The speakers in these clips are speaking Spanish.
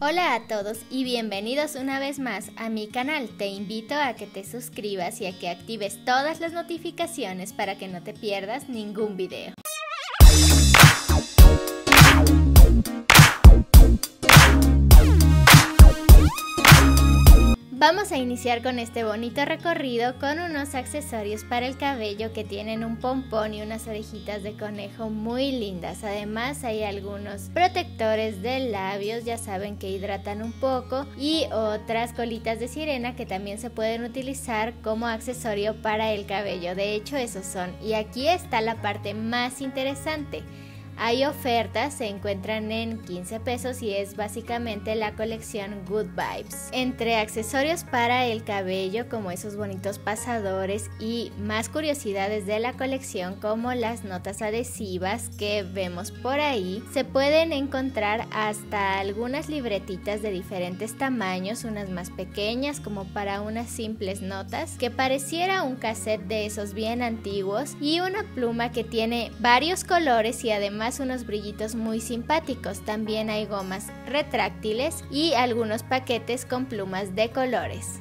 Hola a todos y bienvenidos una vez más a mi canal. Te invito a que te suscribas y a que actives todas las notificaciones para que no te pierdas ningún video. Vamos a iniciar con este bonito recorrido con unos accesorios para el cabello que tienen un pompón y unas orejitas de conejo muy lindas. Además hay algunos protectores de labios, ya saben que hidratan un poco, y otras colitas de sirena que también se pueden utilizar como accesorio para el cabello. De hecho, esos son. Y aquí está la parte más interesante. Hay ofertas, se encuentran en 15 pesos y es básicamente la colección Good Vibes. Entre accesorios para el cabello como esos bonitos pasadores y más curiosidades de la colección como las notas adhesivas que vemos por ahí, se pueden encontrar hasta algunas libretitas de diferentes tamaños, unas más pequeñas como para unas simples notas, que pareciera un cassette de esos bien antiguos, y una pluma que tiene varios colores y además unos brillitos muy simpáticos. También hay gomas retráctiles y algunos paquetes con plumas de colores.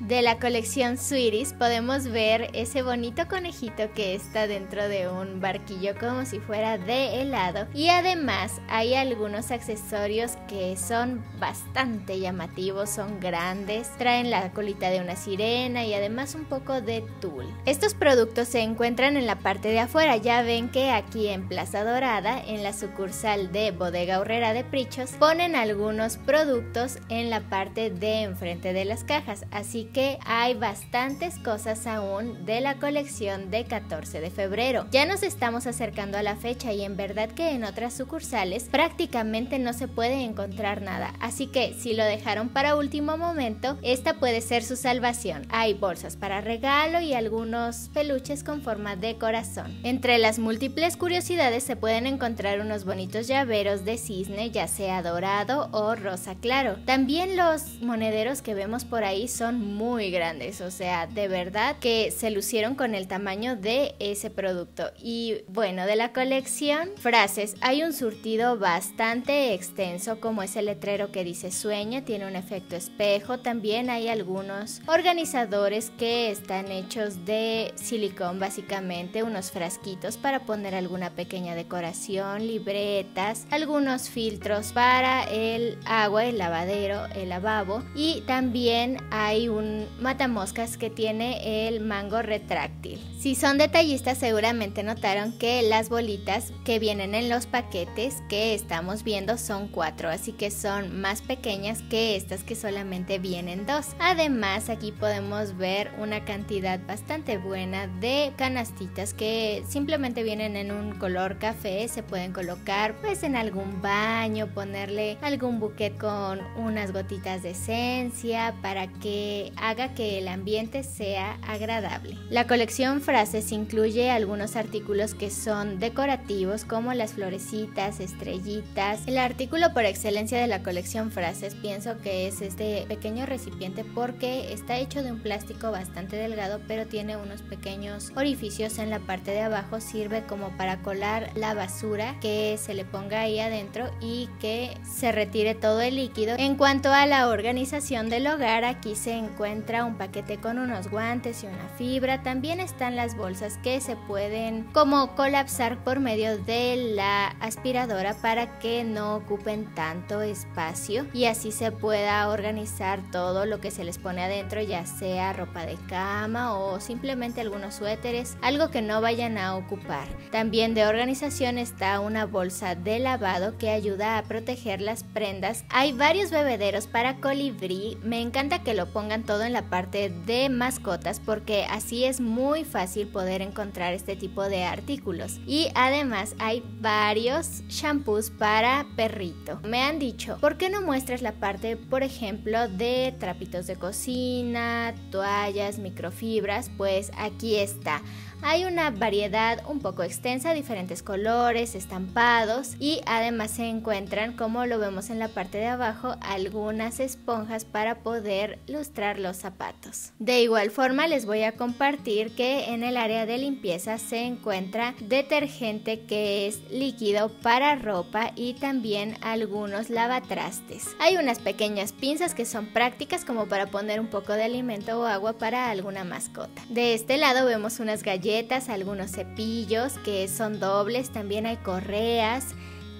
De la colección Suiris podemos ver ese bonito conejito que está dentro de un barquillo como si fuera de helado, y además hay algunos accesorios que son bastante llamativos, son grandes, traen la colita de una sirena y además un poco de tul. Estos productos se encuentran en la parte de afuera. Ya ven que aquí en Plaza Dorada, en la sucursal de Bodega Aurrera de Prichos, ponen algunos productos en la parte de enfrente de las cajas, así que hay bastantes cosas aún de la colección de 14 de febrero. Ya nos estamos acercando a la fecha y en verdad que en otras sucursales prácticamente no se puede encontrar nada, así que si lo dejaron para último momento, esta puede ser su salvación. Hay bolsas para regalo y algunos peluches con forma de corazón. Entre las múltiples curiosidades se pueden encontrar unos bonitos llaveros de cisne, ya sea dorado o rosa claro. También los monederos que vemos por ahí son muy grandes, o sea, de verdad que se lucieron con el tamaño de ese producto. Y bueno, de la colección Frases hay un surtido bastante extenso, como ese letrero que dice sueña, tiene un efecto espejo. También hay algunos organizadores que están hechos de silicón, básicamente unos frasquitos para poner alguna pequeña decoración, libretas, algunos filtros para el agua, el lavadero, el lavabo, y también hay un matamoscas que tiene el mango retráctil. Si son detallistas, seguramente notaron que las bolitas que vienen en los paquetes que estamos viendo son 4, así que son más pequeñas que estas que solamente vienen 2. Además, aquí podemos ver una cantidad bastante buena de canastitas que simplemente vienen en un color café. Se pueden colocar pues en algún baño, ponerle algún buquet con unas gotitas de esencia para que haga que el ambiente sea agradable. La colección Frases incluye algunos artículos que son decorativos, como las florecitas, estrellitas. El artículo por excelencia de la colección Frases pienso que es este pequeño recipiente, porque está hecho de un plástico bastante delgado pero tiene unos pequeños orificios en la parte de abajo. Sirve como para colar la basura que se le ponga ahí adentro y que se retire todo el líquido. En cuanto a la organización del hogar, aquí se encuentra un paquete con unos guantes y una fibra. También están las bolsas que se pueden como colapsar por medio de la aspiradora para que no ocupen tanto espacio y así se pueda organizar todo lo que se les pone adentro, ya sea ropa de cama o simplemente algunos suéteres, algo que no vayan a ocupar. También de organización está una bolsa de lavado que ayuda a proteger las prendas. Hay varios bebederos para colibrí. Me encanta que lo pongan todo en la parte de mascotas porque así es muy fácil poder encontrar este tipo de artículos. Y además hay varios shampoos para perrito. Me han dicho, ¿por qué no muestras la parte, por ejemplo, de trapitos de cocina, toallas, microfibras? Pues aquí está. Hay una variedad un poco extensa, diferentes colores, estampados, y además se encuentran, como lo vemos en la parte de abajo, algunas esponjas para poder lustrar los zapatos. De igual forma les voy a compartir que en el área de limpieza se encuentra detergente que es líquido para ropa y también algunos lavatrastes. Hay unas pequeñas pinzas que son prácticas como para poner un poco de alimento o agua para alguna mascota. De este lado vemos unas galletas, algunos cepillos que son dobles, también hay correas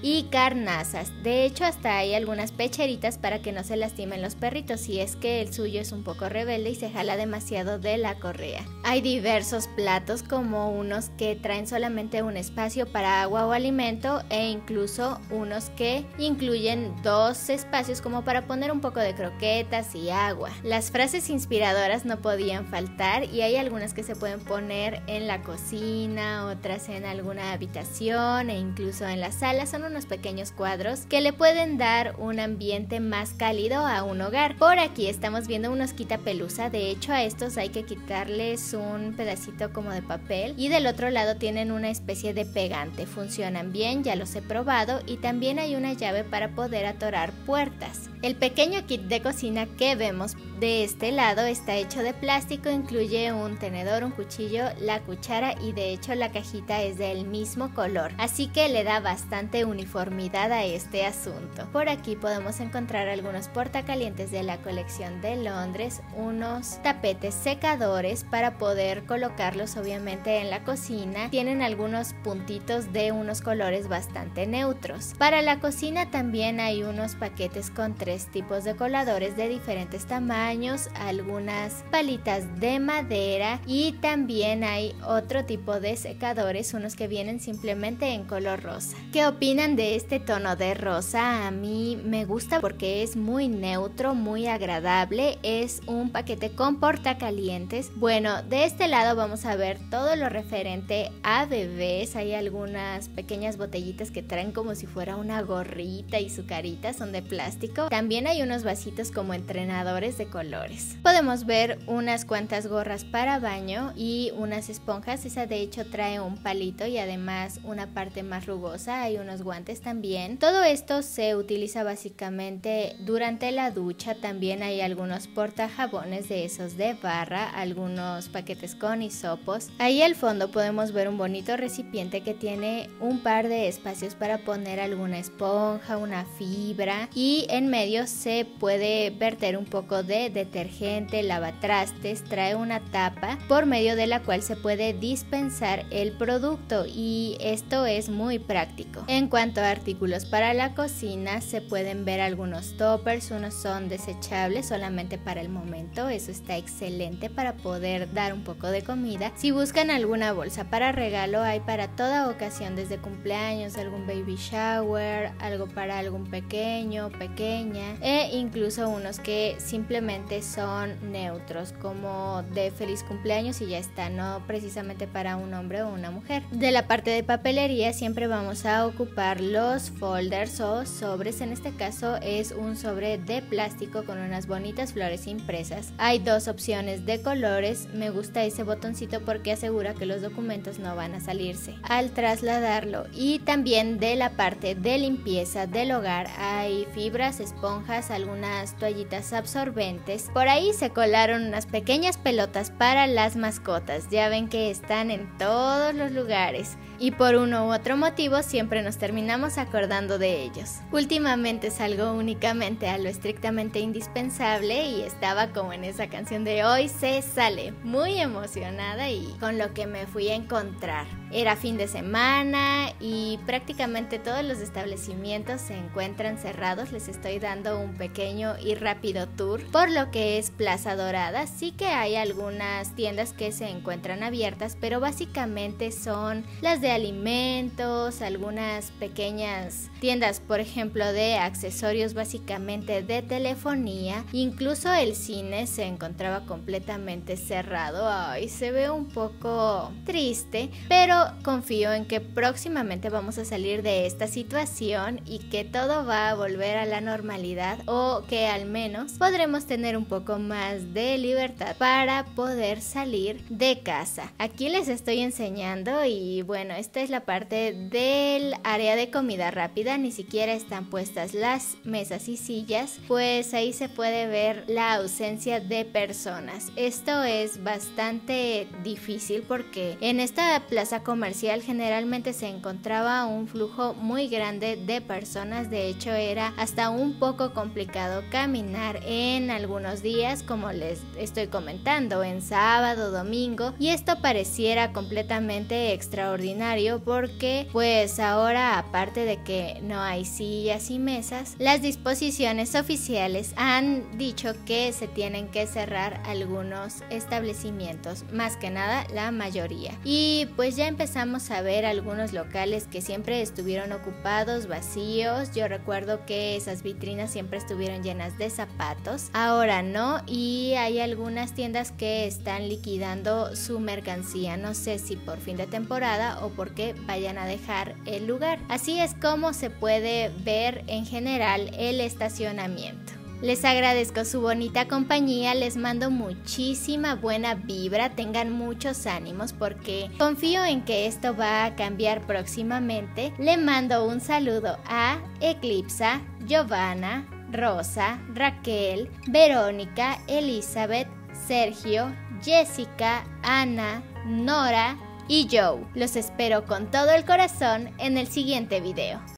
y carnazas. De hecho, hasta hay algunas pecheritas para que no se lastimen los perritos si es que el suyo es un poco rebelde y se jala demasiado de la correa. Hay diversos platos, como unos que traen solamente un espacio para agua o alimento, e incluso unos que incluyen dos espacios como para poner un poco de croquetas y agua. Las frases inspiradoras no podían faltar, y hay algunas que se pueden poner en la cocina, otras en alguna habitación e incluso en la sala. Son unos pequeños cuadros que le pueden dar un ambiente más cálido a un hogar. Por aquí estamos viendo unos quitapelusa. De hecho, a estos hay que quitarles un pedacito como de papel, y del otro lado tienen una especie de pegante. Funcionan bien, ya los he probado, y también hay una llave para poder atorar puertas. El pequeño kit de cocina que vemos de este lado está hecho de plástico, incluye un tenedor, un cuchillo, la cuchara, y de hecho la cajita es del mismo color, así que le da bastante uniformidad a este asunto. Por aquí podemos encontrar algunos portacalientes de la colección de Londres, unos tapetes secadores para poder colocarlos obviamente en la cocina, tienen algunos puntitos de unos colores bastante neutros. Para la cocina también hay unos paquetes con tres tipos de coladores de diferentes tamaños, algunas palitas de madera, y también hay otro tipo de secadores, unos que vienen simplemente en color rosa. ¿Qué opinan de este tono de rosa? A mí me gusta porque es muy neutro, muy agradable. Es un paquete con portacalientes. Bueno, de este lado vamos a ver todo lo referente a bebés. Hay algunas pequeñas botellitas que traen como si fuera una gorrita y su carita, son de plástico. También hay unos vasitos como entrenadores de colores. Podemos ver unas cuantas gorras para baño y unas esponjas. Esa de hecho trae un palito y además una parte más rugosa. Hay unos guantes también. Todo esto se utiliza básicamente durante la ducha. También hay algunos portajabones de esos de barra, algunos paquetes con hisopos. Ahí al fondo podemos ver un bonito recipiente que tiene un par de espacios para poner alguna esponja, una fibra, y en medio se puede verter un poco de detergente, lavatrastes, trae una tapa por medio de la cual se puede dispensar el producto, y esto es muy práctico. En cuanto a artículos para la cocina, se pueden ver algunos toppers, unos son desechables solamente para el momento, eso está excelente para poder dar un poco de comida. Si buscan alguna bolsa para regalo, hay para toda ocasión, desde cumpleaños, algún baby shower, algo para algún pequeño, pequeña, e incluso unos que simplemente son neutros, como de feliz cumpleaños y ya está, no precisamente para un hombre o una mujer. De la parte de papelería siempre vamos a ocupar los folders o sobres. En este caso es un sobre de plástico con unas bonitas flores impresas. Hay dos opciones de colores. Me gusta ese botoncito porque asegura que los documentos no van a salirse al trasladarlo. Y también de la parte de limpieza del hogar hay fibras, esponjas, algunas toallitas absorbentes. Por ahí se colaron unas pequeñas pelotas para las mascotas. Ya ven que están en todos los lugares, y por uno u otro motivo siempre nos terminamos acordando de ellos. Últimamente salgo únicamente a lo estrictamente indispensable, y estaba como en esa canción de Hoy se sale, muy emocionada y con lo que me fui a encontrar. Era fin de semana y prácticamente todos los establecimientos se encuentran cerrados. Les estoy dando un pequeño y rápido tour por lo que es Plaza Dorada. Sí que hay algunas tiendas que se encuentran abiertas, pero básicamente son las de alimentos, algunas pequeñas tiendas, por ejemplo, de accesorios, básicamente de telefonía. Incluso el cine se encontraba completamente cerrado. Ay, se ve un poco triste, pero Pero confío en que próximamente vamos a salir de esta situación y que todo va a volver a la normalidad, o que al menos podremos tener un poco más de libertad para poder salir de casa. Aquí les estoy enseñando y bueno, esta es la parte del área de comida rápida. Ni siquiera están puestas las mesas y sillas, pues ahí se puede ver la ausencia de personas. Esto es bastante difícil porque en esta plaza comercial generalmente se encontraba un flujo muy grande de personas. De hecho, era hasta un poco complicado caminar en algunos días, como les estoy comentando, en sábado, domingo, y esto pareciera completamente extraordinario porque pues ahora, aparte de que no hay sillas y mesas, las disposiciones oficiales han dicho que se tienen que cerrar algunos establecimientos, más que nada la mayoría. Y pues ya empezamos a ver algunos locales que siempre estuvieron ocupados, vacíos. Yo recuerdo que esas vitrinas siempre estuvieron llenas de zapatos, ahora no, y hay algunas tiendas que están liquidando su mercancía, no sé si por fin de temporada o porque vayan a dejar el lugar. Así es como se puede ver en general el estacionamiento. Les agradezco su bonita compañía, les mando muchísima buena vibra, tengan muchos ánimos porque confío en que esto va a cambiar próximamente. Le mando un saludo a Eclipsa, Giovanna, Rosa, Raquel, Verónica, Elizabeth, Sergio, Jessica, Ana, Nora y Joe. Los espero con todo el corazón en el siguiente video.